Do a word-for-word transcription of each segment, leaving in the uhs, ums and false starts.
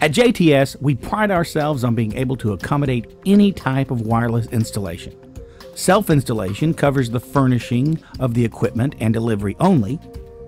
At J T S, we pride ourselves on being able to accommodate any type of wireless installation. Self-installation covers the furnishing of the equipment and delivery only.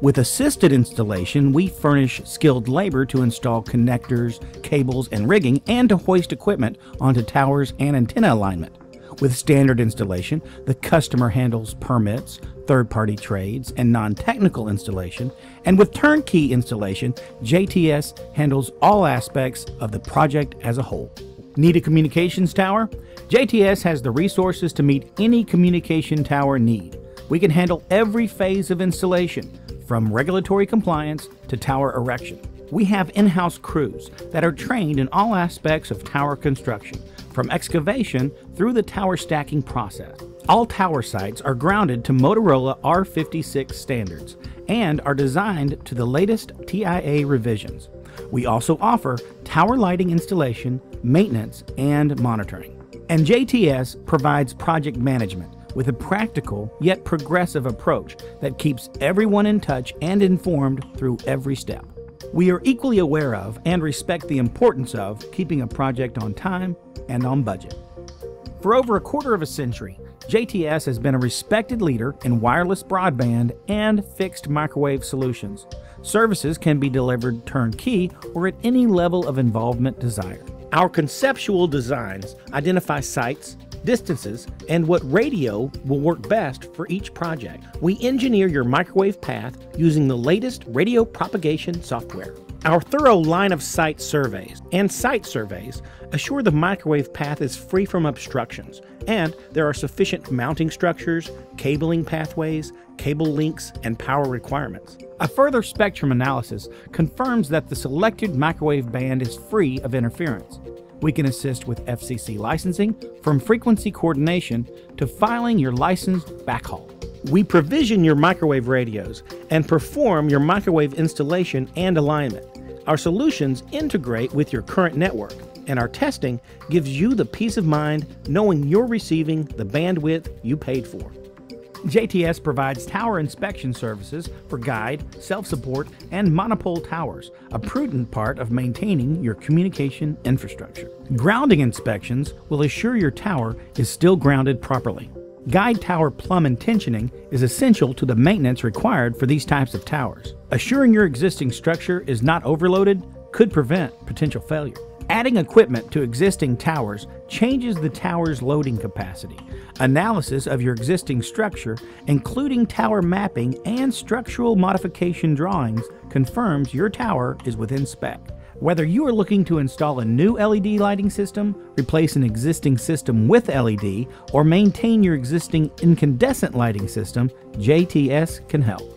With assisted installation, we furnish skilled labor to install connectors, cables, and rigging, and to hoist equipment onto towers and antenna alignment. With standard installation, the customer handles permits, third-party trades, and non-technical installation. And with turnkey installation, J T S handles all aspects of the project as a whole. Need a communications tower? J T S has the resources to meet any communication tower need. We can handle every phase of installation, from regulatory compliance to tower erection. We have in-house crews that are trained in all aspects of tower construction, from excavation through the tower stacking process. All tower sites are grounded to Motorola R fifty-six standards and are designed to the latest T I A revisions. We also offer tower lighting installation, maintenance, and monitoring. And J T S provides project management with a practical yet progressive approach that keeps everyone in touch and informed through every step. We are equally aware of and respect the importance of keeping a project on time and on budget. For over a quarter of a century, J T S has been a respected leader in wireless broadband and fixed microwave solutions. Services can be delivered turnkey or at any level of involvement desired. Our conceptual designs identify sites, distances, and what radio will work best for each project. We engineer your microwave path using the latest radio propagation software. Our thorough line-of-sight surveys and site surveys assure the microwave path is free from obstructions, and there are sufficient mounting structures, cabling pathways, cable links, and power requirements. A further spectrum analysis confirms that the selected microwave band is free of interference. We can assist with F C C licensing, from frequency coordination to filing your licensed backhaul. We provision your microwave radios and perform your microwave installation and alignment. Our solutions integrate with your current network, and our testing gives you the peace of mind knowing you're receiving the bandwidth you paid for. J T S provides tower inspection services for guide, self-support, and monopole towers, a prudent part of maintaining your communication infrastructure. Grounding inspections will assure your tower is still grounded properly. Guide tower plumb and tensioning is essential to the maintenance required for these types of towers. Assuring your existing structure is not overloaded could prevent potential failure. Adding equipment to existing towers changes the tower's loading capacity. Analysis of your existing structure, including tower mapping and structural modification drawings, confirms your tower is within spec. Whether you are looking to install a new L E D lighting system, replace an existing system with L E D, or maintain your existing incandescent lighting system, J T S can help.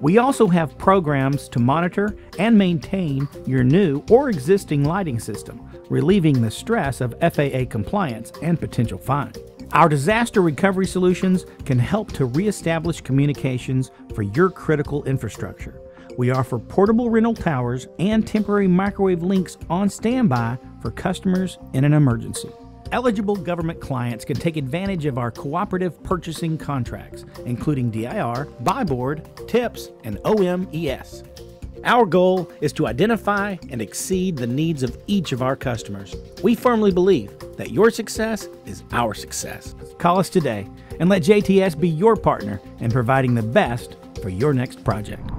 We also have programs to monitor and maintain your new or existing lighting system, relieving the stress of F A A compliance and potential fines. Our disaster recovery solutions can help to reestablish communications for your critical infrastructure. We offer portable rental towers and temporary microwave links on standby for customers in an emergency. Eligible government clients can take advantage of our cooperative purchasing contracts, including D I R, Buy Board, TIPS, and O M E S. Our goal is to identify and exceed the needs of each of our customers. We firmly believe that your success is our success. Call us today and let J T S be your partner in providing the best for your next project.